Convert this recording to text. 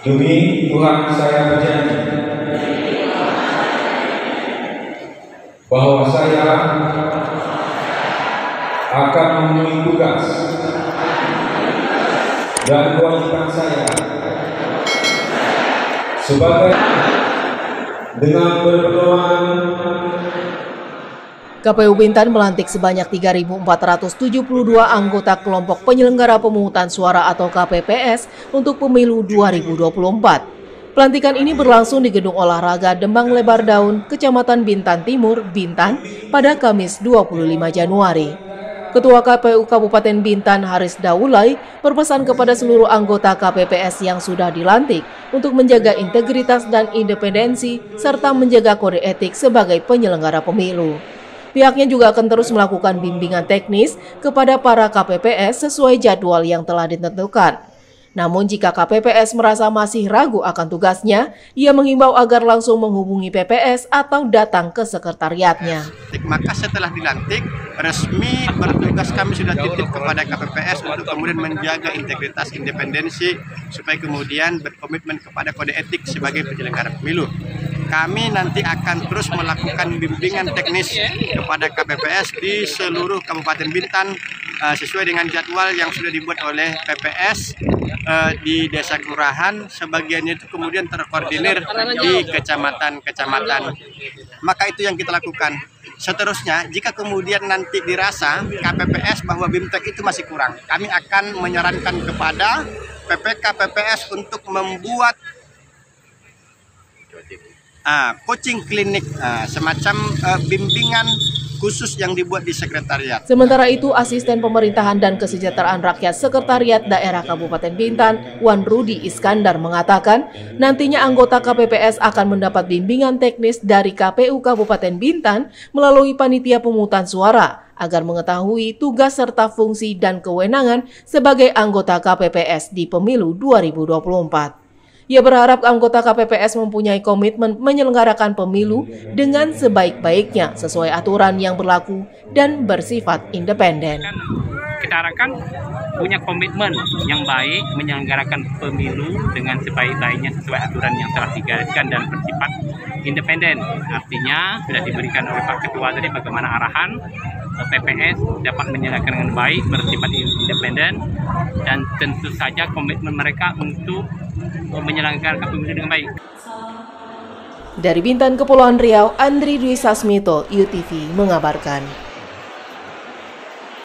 Demi Tuhan saya berjanji bahwa saya akan memenuhi tugas dan kewajiban saya sebagai dengan berpedoman. KPU Bintan melantik sebanyak 3.472 anggota kelompok penyelenggara pemungutan suara atau KPPS untuk pemilu 2024. Pelantikan ini berlangsung di Gedung Olahraga Demang Lebar Daun, Kecamatan Bintan Timur, Bintan pada Kamis 25 Januari. Ketua KPU Kabupaten Bintan Haris Daulay berpesan kepada seluruh anggota KPPS yang sudah dilantik untuk menjaga integritas dan independensi serta menjaga kode etik sebagai penyelenggara pemilu. Pihaknya juga akan terus melakukan bimbingan teknis kepada para KPPS sesuai jadwal yang telah ditentukan. Namun jika KPPS merasa masih ragu akan tugasnya, ia menghimbau agar langsung menghubungi PPS atau datang ke sekretariatnya. Maka setelah dilantik, resmi bertugas kami sudah titip kepada KPPS untuk kemudian menjaga integritas independensi supaya kemudian berkomitmen kepada kode etik sebagai penyelenggara pemilu. Kami nanti akan terus melakukan bimbingan teknis kepada KPPS di seluruh Kabupaten Bintan sesuai dengan jadwal yang sudah dibuat oleh PPS di desa kelurahan, sebagiannya itu kemudian terkoordinir di kecamatan-kecamatan. Maka itu yang kita lakukan. Seterusnya, jika kemudian nanti dirasa KPPS bahwa BIMTEK itu masih kurang, kami akan menyarankan kepada PPK PPS untuk membuat coaching klinik, semacam bimbingan khusus yang dibuat di sekretariat. Sementara itu, Asisten Pemerintahan dan Kesejahteraan Rakyat Sekretariat Daerah Kabupaten Bintan, Wan Rudy Iskandar mengatakan, nantinya anggota KPPS akan mendapat bimbingan teknis dari KPU Kabupaten Bintan melalui panitia pemungutan suara agar mengetahui tugas serta fungsi dan kewenangan sebagai anggota KPPS di Pemilu 2024. Ia berharap anggota KPPS mempunyai komitmen menyelenggarakan pemilu dengan sebaik-baiknya sesuai aturan yang berlaku dan bersifat independen. Kita harapkan punya komitmen yang baik menyelenggarakan pemilu dengan sebaik-baiknya sesuai aturan yang telah digariskan dan bersifat independen. Artinya sudah diberikan oleh Pak Ketua tadi bagaimana arahan PPS dapat menyelenggarakan dengan baik, bersifat independen, dan tentu saja komitmen mereka untuk menyelenggarakan pemilu dengan baik. Dari Bintan, Kepulauan Riau, Andri Dwi Sasmito, UTV mengabarkan.